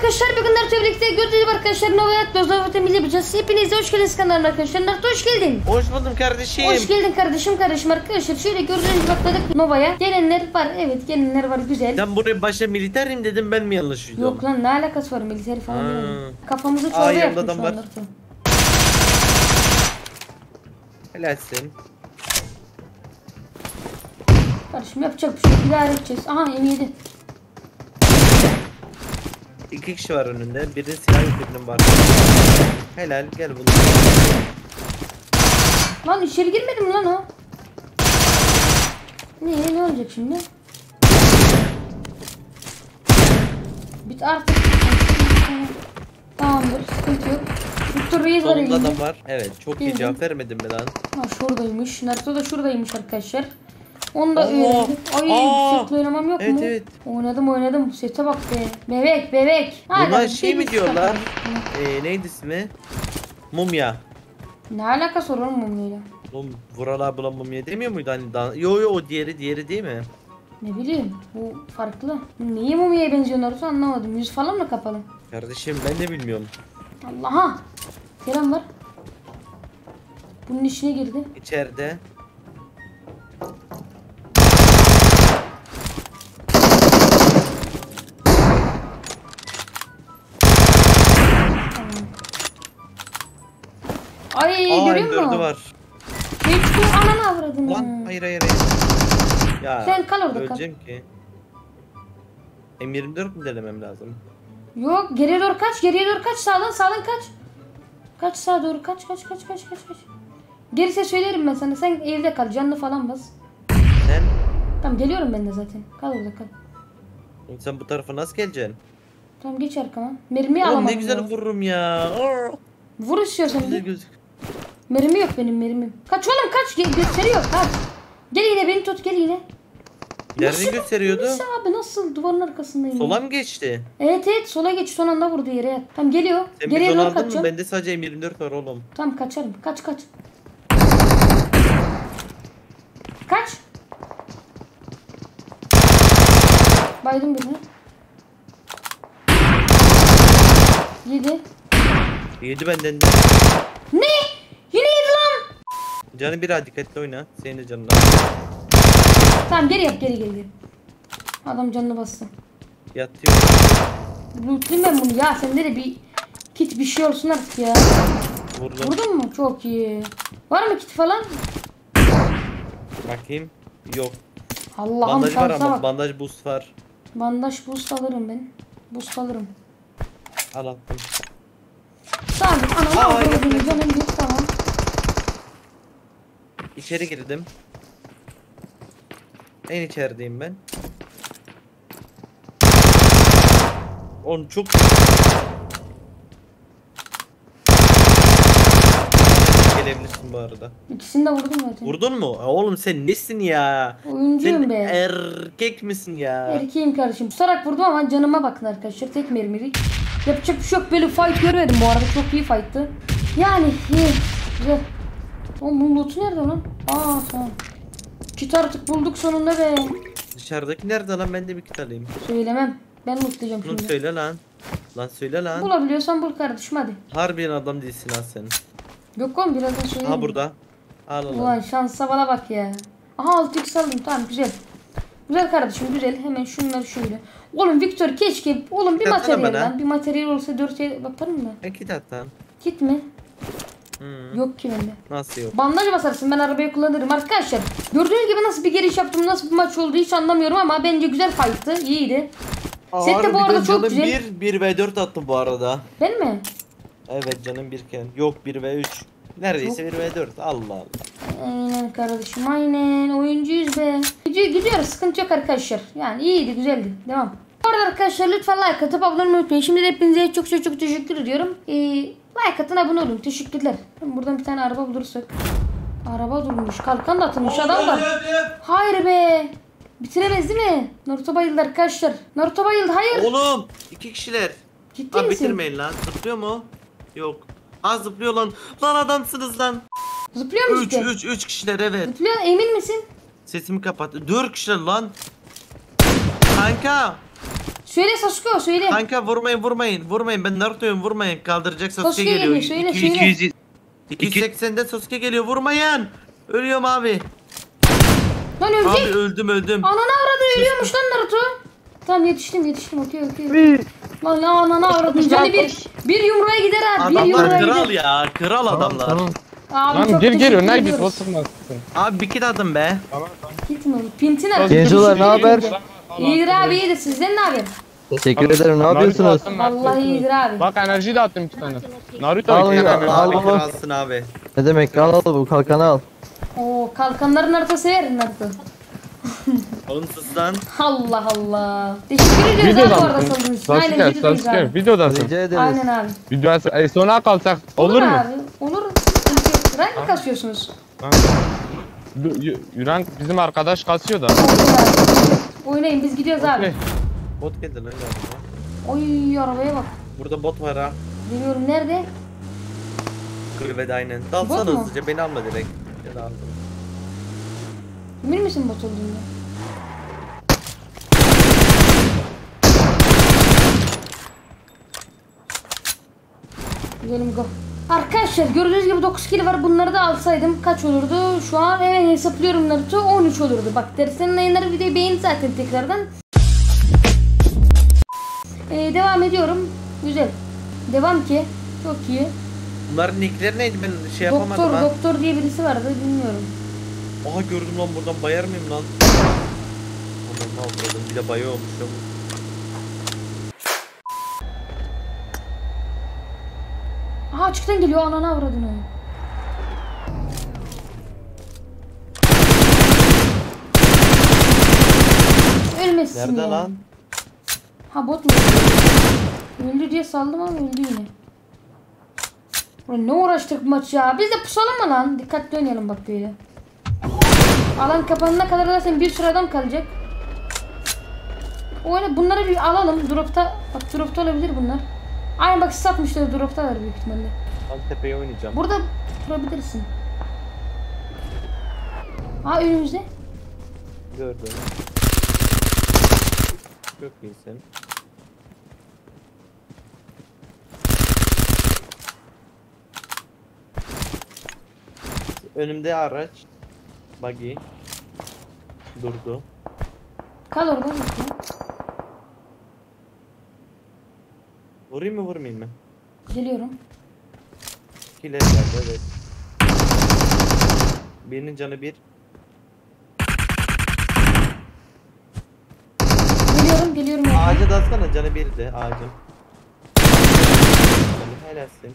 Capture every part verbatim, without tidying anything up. arkadaşlar, bugün Naruto'ya birlikte göreceğiz arkadaşlar. Nova'ya Nova temizliği yapacağız. Hepinize hoş geldiniz kanalına arkadaşlar. Naruto hoş geldin. Hoş buldum kardeşim. Hoş geldin kardeşim kardeşim arkadaşlar. Şöyle gördüğünüz bakladık Nova'ya. Gelenler var, evet gelenler var, güzel. Ben buraya başta militerim dedim, ben mi yanlışıydım? Yok lan, ne alakası var militeri falan. Kafamızı çorba yapmış lan Naruto. Helalsin. Kardeşim yapacak bir şey yok, idare edeceğiz. Aha yedi. İki kişi var önünde, biri silah birinin var. Helal, gel bunu. Lan içeri girmedi mi lan o? Niye, ne olacak şimdi? Bit artık. Tamamdır, sıkıntı yok. Doktor Reis var elinde. Solunda da var, evet çok iyi, cevap vermedim mi lan? Ha şuradaymış, Naruto da şuradaymış arkadaşlar. Onu da öğrendim. Ay sürekli oynamam yok evet, mu? Evet. Oynadım oynadım. Sete bak be. Bebek bebek. Bunlar şey mi diyorlar? Eee neydi ismi? Mumya. Ne alakası var oğlum mumyayla? Oğlum buralar bulan mumya demiyor muydu hani daha? Yo yo o diğeri diğeri değil mi? Ne bileyim bu farklı. Niye mumyaya benziyorlar o anlamadım. Yüz falan mı kapalı? Kardeşim ben de bilmiyorum. Allah'a. Selam var. Bunun içine girdi. İçeride. Ay görüyor musun? Var. Hiç ananı avradın. Lan hayır hayır hayır. Ya sen kal orada kal. Ki. M yirmi dört mi delemem lazım? Yok geriye doğru kaç, geriye doğru kaç, sağdan sağdan kaç. Kaç sağa doğru kaç kaç kaç kaç kaç kaç. Gerisi söylerim ben sana, sen evde kal, canlı falan bas. Sen? Tamam geliyorum ben de zaten. Kal orada kal. Sen bu tarafa nasıl geleceksin? Tamam geç arkama. Mermiyi alamam. Ne güzel ya. Vururum ya. Vur istiyorsan. Mermi yok benim mermim. Kaç oğlum kaç, Ge gösteriyor kaç. Gel yine beni tut, gel yine. Nerede gösteriyordu? Nasıl abi nasıl, duvarın arkasındayım. Sola mı geçti? Evet evet sola geçti, son anda vurdu yere yat. Tamam geliyor. Sen geriye doğru kaçacağım. Bende sadece M yirmi dört var oğlum. Tamam kaçarım, kaç kaç. Kaç. Baydım birini. Yedi. Yedi benden de. Ne? Yine yedi lan. Canı biraz dikkatli oyna. Senin de canını al. Tamam geri yap geri geri geri. Adam canını bastı. Yatıyor. Lootluyum ben bunu ya. Sende de bir kit bir şey olsun artık ya. Vurdum. Vurdun mu? Çok iyi. Var mı kit falan? Bakayım. Yok. Allah'ım bandaj var ama bak. Bandaj boost var. Bandaj boost alırım ben. Boost alırım. Al attım. Tamam, anam ağrıyor canım git tamam. İçeri girdim. En içerideyim ben. On çok. Gelebilirsin bu arada. İkisini de vurdum zaten. Vurdun mu? Oğlum sen nesin ya? Oyuncuyum sen be. Erkek misin ya? Erkeğim kardeşim. Kusarak vurdum ama canıma bakın arkadaşlar. Tek mermilik. Yapacak bir şey yok, böyle fight görmedim bu arada, çok iyi fight'tı. Yani iyi, güzel. Oğlum bunun loot'u nerede lan? Aa tamam. Kit artık bulduk sonunda be. Dışarıdaki nerede lan, ben de bir kit alayım. Söylemem, ben lootlayacağım şimdi. Bunu söyle lan. Lan söyle lan. Bulabiliyorsan bul kardeşim hadi. Harbiden adam değilsin lan sen. Yok oğlum birazdan söyleyeyim. Ha burada. Al lan. Ulan şansa bana bak ya. Aha altı x aldım tamam güzel. Güzel kardeşim güzel, hemen şunları şöyle. Oğlum Victor keşke oğlum bir materyal lan, bir materyal olsa dört şey bakarım da. E kit at lan. Kit mi? Hmm. Yok ki bende. Nasıl yok? Bandaj basarsın, ben arabayı kullanırım arkadaşlar. Gördüğünüz gibi nasıl bir giriş yaptım, nasıl bir maç oldu hiç anlamıyorum ama bence güzel fight'tı, iyiydi. Sette bu arada çok güzel. bir v dört attım bu arada. Ben mi? Evet canım birken. Yok bir v üç. Neredeyse bir v dört. Allah Allah. Aynen kardeşim aynen, oyuncuyuz be. Gidiyoruz, sıkıntı yok arkadaşlar. Yani iyiydi güzeldi, devam. Bu arada arkadaşlar lütfen like atıp abone olmayı unutmayın. Şimdi hepinize çok çok çok teşekkür ediyorum. ee, Like atın, abone olun, teşekkürler. Buradan bir tane araba bulursak. Araba durmuş, kalkan da atılmış adam da. Hayır be. Bitiremez değil mi? Naruto bayıldı arkadaşlar. Naruto bayıldı hayır. Oğlum iki kişiler. Ciddi misin? Bitirmeyin lan, zıplıyor mu? Yok. Ha zıplıyor lan. Lan adamsınız lan. Zıplıyor mu işte? üç kişiler evet. Zıplıyor, emin misin? Sesimi kapat. dört kişiler lan. Kanka. Söyle Sasuke, söyle. Kanka vurmayın vurmayın vurmayın, ben Naruto'yum, vurmayın. Kaldıracak Sasuke, Sasuke geliyor. Geliyor. Söyle, iki, söyle. iki yüz seksenden Sasuke geliyor, vurmayın. Ölüyorum abi. Lan ölecek. Abi öldüm öldüm. Ananı avradın, ölüyormuş lan Naruto. Tamam yetiştim yetiştim, okey okey. Lan lan ananı avradın. Canı bir, bir yumruğa gider abi. Bir yumruğa gider. Kral ya, kral adamlar. Tamam. Abi lan gir gir, önler git, basılmaz. Abi bir kit atın be. Tamam tamam. Gitme pintin abi. Gençler ne haber? İyidir abi, iyidir, sizden ne haber? Teşekkür ederim, ne yapıyorsunuz? Vallahi iyidir abi. Bak enerji de attım iki tane. Naruto alsın abi. Ne demek, al al bu kalkanı al. Oo, kalkanların Naruto severim Naruto. Oğlum sus lan. Allah Allah. Teşekkür ediyoruz abi bu arada sorduğunuz için. Aynen videodayız abi. Videodasın. Aynen abi. Videodasın. E, sona kalsak olur, olur mu? Olur abi. Olur. Rank mı kasıyorsunuz? Rank bizim arkadaş kasıyor da. Oynayın biz gidiyoruz okay abi. Bot geldi lan ya. Oy arabaya bak. Burada bot var ha. Biliyorum, nerede? Kulübede aynen. Dalsana hızlıca, beni alma direkt. Emin misin bot olduğunda? Gidelim go. Arkadaşlar gördüğünüz gibi dokuz kill var, bunları da alsaydım kaç olurdu? Şu an hemen hesaplıyorum Naruto, on üç olurdu. Bak derslerin yayınları, videoyu beğen zaten tekrardan. Ee, devam ediyorum. Güzel. Devam ki. Çok iyi. Bunların nickleri neydi, ben şey doktor, yapamadım ha. Doktor doktor diye birisi vardı, bilmiyorum. Aha gördüm lan, buradan bayar mıyım lan? Aman Allah'ım, bir de bayı olmuşum. Aha açıktan geliyor, anana avradın onu. Ölmesin. Nerede ya lan? Ha bot mu? Öldü diye saldım ama öldü yine. Ne uğraştık maç ya? Biz de pusalım mı lan? Dikkatli oynayalım bak böyle. Alan kapanana kadar zaten bir sürü adam kalacak. Oyna bunları bir alalım. Drop'ta bak, drop'ta olabilir bunlar. Aynen bak satmışlar, drop'ta var büyük ihtimalle. Alt tepeye oynayacağım. Burada durabilirsin. Aa önümüzde. Gördüm. Çok iyisin. Önümde araç, buggy durdu. Kal orada mı? Vurayım mı vurmayayım mı? Geliyorum. İkiler geldi evet. Birinin canı bir. Geliyorum geliyorum. Ağaca dalsana, canı birdi ağacım. Helalsin.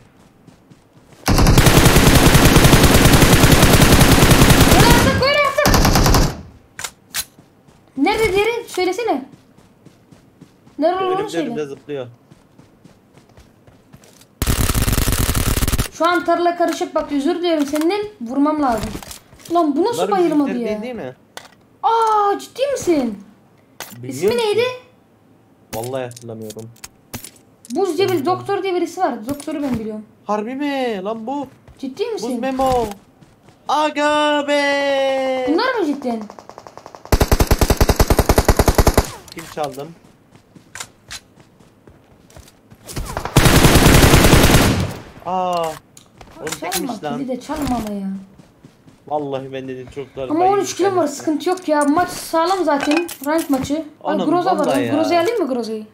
Nerede diğeri? Söylesene. Nerede olduğunu söyle. Önümde zıplıyor. Şu an tarla karışık bak, özür diliyorum senden, vurmam lazım. Lan bu nasıl bunlar bayılmadı ya? Değil mi? Aa ciddi misin? Biliyor İsmi musun? Neydi? Vallahi hatırlamıyorum. Buz Cevil doktor diye birisi var. Doktoru ben biliyorum. Harbi mi? Lan bu. Ciddi misin? Buz Memo. Aga be. Bunlar mı cidden? Kim çaldım? Aa, çalma lan. Bir de çalma ama ya. Vallahi ben dedim çoklar. Ama on üç kilim var, sıkıntı yok ya. Maç sağlam zaten, rank maçı. Al Groza var. Groza'yı alayım mı Groza'yı?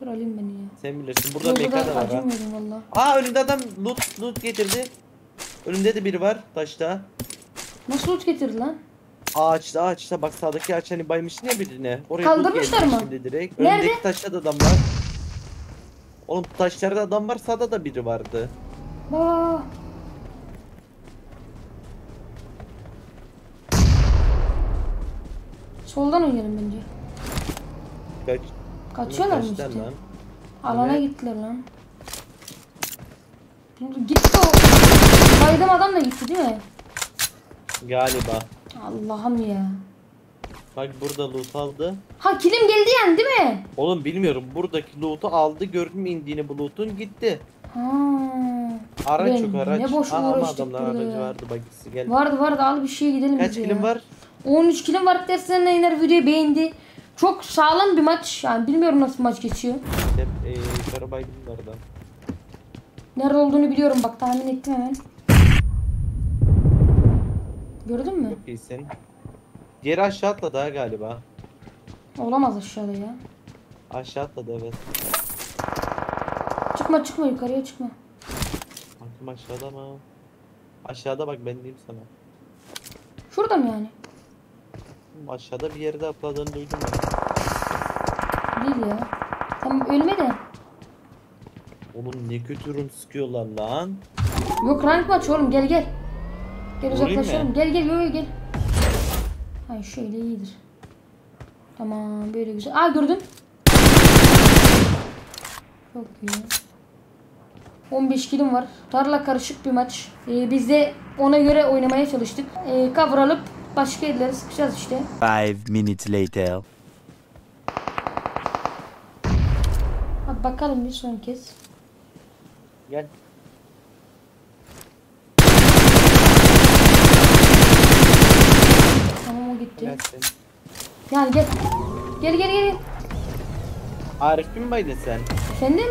Dur alayım beni ya. Sen bilirsin. Burada mekada var ha. Aa önünde adam loot loot getirdi. Önümde de biri var taşta. Nasıl loot getirdi lan? Ağaçta ağaçta bak, sağdaki ağaç hani baymış ne birine. Oraya kaldırmışlar mı? Direkt. Nerede? Öndeki taşta da adam var. Oğlum taşlarda adam var, sağda da biri vardı. Aa. Soldan oynayalım bence. Kaç. Kaçıyorlar mı işte? Lan. Alana evet gittiler lan. Gitti o. Baydım adam da gitti değil mi? Galiba. Allah'ım ya. Bak burada loot aldı. Ha kilim geldi yani değil mi? Oğlum bilmiyorum, buradaki loot'u aldı, gördüm indiğini bu loot'un, gitti. Haaaa. Araç yok araç. Ne boş uğraştık buraya. Vardı bagisi, gel. Vardı vardı, al bir şeye gidelim. Kaç kilim ya var? on üç kilim var, dersen yayınlar videoyu beğendi. Çok sağlam bir maç yani, bilmiyorum nasıl maç geçiyor. Hep ee, karabaygınlardan. Nerede olduğunu biliyorum bak, tahmin ettim hemen. Gördün mü? Çok iyisin. Diğeri aşağı atladı ha galiba. Olamaz aşağıda ya. Aşağı atladı evet. Çıkma çıkma, yukarıya çıkma. Bakım aşağıda mı? Aşağıda bak, ben diyeyim sana. Şurada mı yani? Aşağıda bir yerde atladığını duydum ben. Değil ya. Tamam ölme de. Oğlum ne kötü run sıkıyorlar lan. Yok rank maç oğlum, gel gel. Gel uzaklaşalım, gel gel yo, yo, gel. Hayır şöyle iyidir. Tamam böyle güzel. Aa gördün. Çok iyi. on beş kilim var. Tarla karışık bir maç. Ee, biz de ona göre oynamaya çalıştık. Ee, cover alıp başka yerlere sıkacağız işte. five minutes later. Hadi bakalım bir son kez. Gel. Tamam o gitti. Gelsin. Yani gel. Gel gel gel. Arif mi baydın sen? Efendim?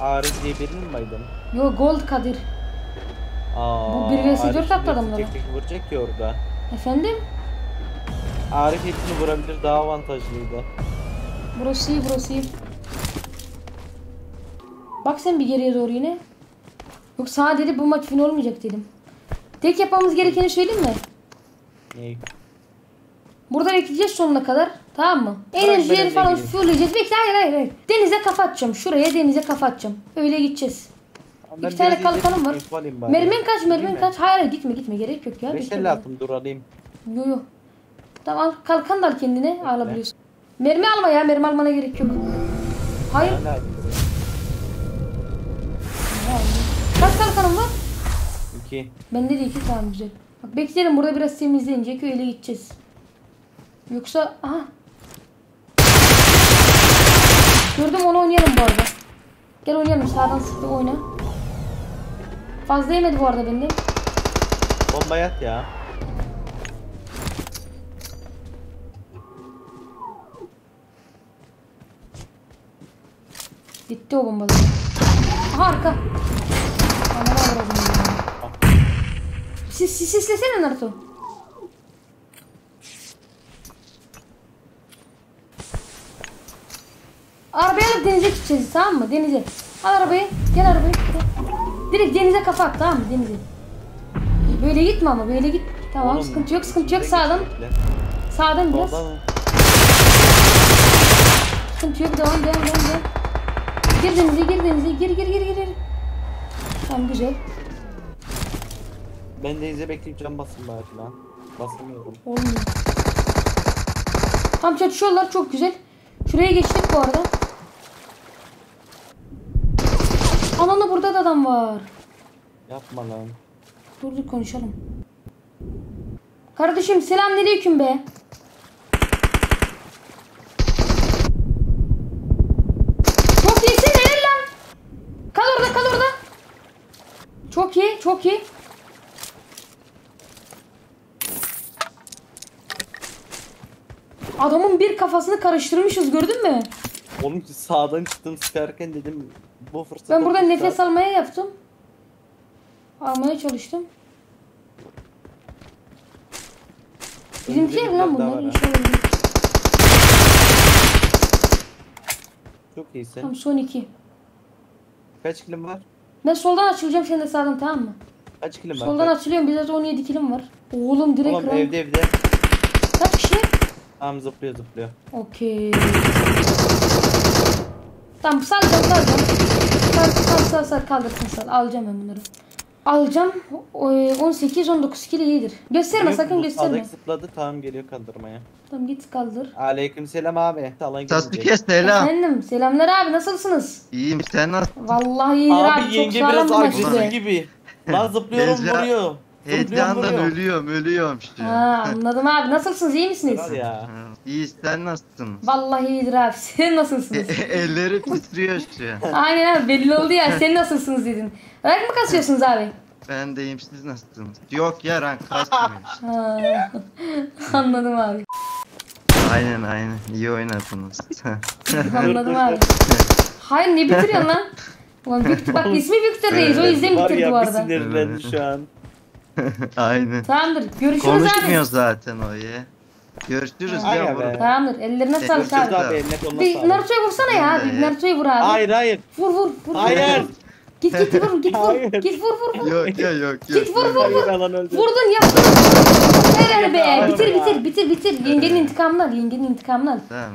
Arif diye birini mi baydın? Yo Gold Kadir. Aa, bu bir vs dört attı adamlara. Tek tek vuracak ki orada. Efendim? Arif hepsini vurabilir, daha avantajlıydı. Burası iyi burası iyi. Bak sen bir geriye doğru yine. Yok sağa dedi, bu maç fin olmayacak dedim. Tek yapmamız gerekeni söyleyeyim mi? Ney? Buradan ekleyeceğiz sonuna kadar. Tamam mı? Enerjileri falan fulleyeceğiz. Bekle hayır hayır hayır. Denize kafa atacağım. Şuraya denize kafa atacağım. Öyle gideceğiz. Anladım, İki tane kalkanım var. Mermin kaç mermin kaç. Hayır hayır gitme gitme. Gerek yok ya. Beşerli atım dur alayım. Yo yo. Tamam kalkan da al kendine. Evet. Alabiliyorsun. Mermi alma ya. Mermi almana gerek yok. Hayır. Kaç kalkanım var? İki. Bende de iki tane güzel. Bak bekleyelim burada biraz temizleyince öyle gideceğiz. Yoksa aha. Gördüm onu, oynayalım bu arada. Gel oynayalım, sağdan sıktı oyna. Fazla yemedi bu arada bende. Bomba yat ya. Bitti o bombalar. Aha arka. Siz sislesene Naruto. Arabayı alıp denize gideceğiz, tamam mı? Denize. Al arabayı. Gel arabayı. Direkt denize kafa at, tamam mı? Denize. Böyle gitme ama böyle git. Tamam oğlum, sıkıntı yok sıkıntı yok. Sağdan. Sağdan biraz. Sıkıntı yok, devam devam devam. Gir denize gir denize gir gir gir gir. Tamam güzel. Ben denize bekleyip can basın bari lan. Basamıyorum. Olmuyor. Tam çatışıyorlar, çok güzel. Şuraya geçtik bu arada. Ananı burada da adam var. Yapma lan. Dur dur konuşalım. Kardeşim selamünaleyküm be. Çok iyisin helal lan. Kal orada kal orada. Çok iyi çok iyi. Adamın bir kafasını karıştırmışız, gördün mü? Oğlum sağdan çıktım sıkarken dedim bu fırsat. Ben burada nefes saat. almaya yaptım. Almaya çalıştım. Bizimkiler lan bunlar. Çok iyisin. Tamam son iki. Kaç kilim var? Ben soldan açılacağım, sen de sağdan, tamam mı? Kaç kilim var? Soldan açılıyorum, bizde on yedi kilim var. Oğlum direkt Oğlum, rank. evde evde. Kaç kişi? Tamam zıplıyor zıplıyor. Okey. Tamam sal sal sal sal sal sal sal kaldırsın sal. Alacağım ben bunları. Alacağım. on sekiz on dokuz kilo iyidir. Gösterme yok, sakın gösterme. Aldık zıpladı, tamam geliyor kaldırmaya. Tamam git kaldır. Aleykümselam abi. Sasuke selam. Efendim selamlar abi, nasılsınız? İyiyim, sen nasılsın? Vallahi iyidir abi, abi yenge biraz acısı gibi. Lan zıplıyorum vuruyor. Heyecandan ölüyorum ölüyorum işte. Ha, anladım abi, nasılsınız, iyi misiniz? Ya. İyi, sen nasılsın? Vallahi iyidir abi, sen nasılsınız? Elleri titriyor işte. Aynen abi belli oldu ya, sen nasılsınız dedin. Rank mı kasıyorsunuz abi? Ben deyim, siz nasılsınız? Yok ya rank kasmıyorum işte. Anladım abi. Aynen aynen. İyi oynadınız. Anladım abi. Hayır ne bitiriyorsun lan? Ulan Victor, bak ismi Victor Reis. O yüzden bitirdi bu arada. Var ya bir sinirlendi şu an. Aynen. Tamamdır. Görüşürüz abi. Konuşmuyor zaten o ya. Görüşürüz ay ya burada. Tamamdır. Ellerine sağlık abi. abi. Bir Naruto'ya vursana ya abi. Bir Naruto'ya vur abi. Hayır hayır. Vur vur. vur hayır. Vur. Git git vur git vur. Git vur vur vur. Yok yok yok. Git vur vur vur. Vurdun yaptın. Helal be. Bitir bitir bitir bitir. Yengenin intikamından. Yengenin intikamından. Tamam.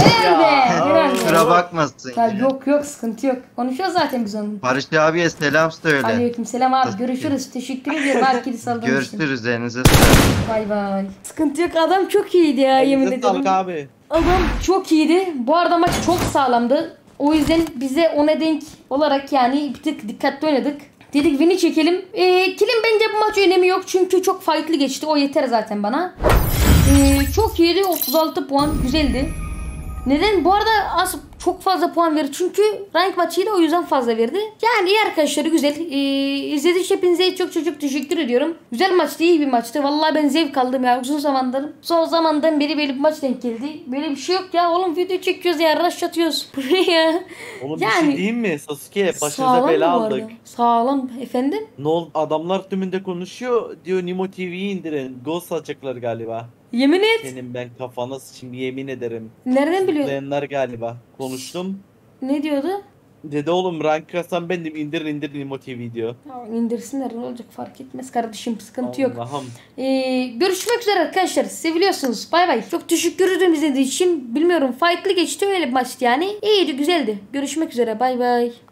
Helal be. Helal be. Kusura bakmasın. Ya, yok yok sıkıntı yok. Konuşuyoruz zaten biz onun. Barış abiye selam söyle. Aleyküm selam abi. Görüşürüz. Teşekkür ediyorum. Herkese salam. Görüşürüz. Elinize sağlık. Bay bay. Sıkıntı yok. Adam çok iyiydi ya yemin ederim. Abi. Adam çok iyiydi. Bu arada maç çok sağlamdı. O yüzden bize ona denk olarak yani bir tık dikkatli oynadık. Dedik win'i çekelim. Ee, kilin bence bu maç önemi yok çünkü çok fight'lı geçti. O yeter zaten bana. Ee, çok iyiydi. otuz altı puan. Güzeldi. Neden? Bu arada az çok fazla puan verir. Çünkü rank maçıydı. O yüzden fazla verdi. Yani iyi arkadaşları güzel. Ee, izlediğiniz hepinize çok çok teşekkür ediyorum. Güzel maçtı. İyi bir maçtı. Vallahi ben zevk aldım ya. Uzun zamandır. Son zamandan beri böyle bir maç denk geldi. Böyle bir şey yok ya. Oğlum video çekiyoruz ya. Rush atıyoruz. Buraya. Oğlum yani, bir şey diyeyim mi? Sasuke başınıza bela aldık. Sağlam efendim. Ne oldu? Adamlar tümünde konuşuyor. Diyor Nimo T V'yi indirin. Gol satacaklar galiba. Yemin et. Senin ben kafana şimdi yemin ederim. Nereden biliyorsun? Zıplayanlar galiba. Konuştum. Ne diyordu? Dedi oğlum rank kasan bendim indir indir Nimo T V diyor. Ya indirsinler ne olacak fark etmez kardeşim sıkıntı Allah'ım. yok. Ee, görüşmek üzere arkadaşlar. Seviliyorsunuz. Bay bay. Çok teşekkür ederim izlediğiniz için. Bilmiyorum fight'lı geçti öyle bir maçtı yani. İyiydi güzeldi. Görüşmek üzere bay bay.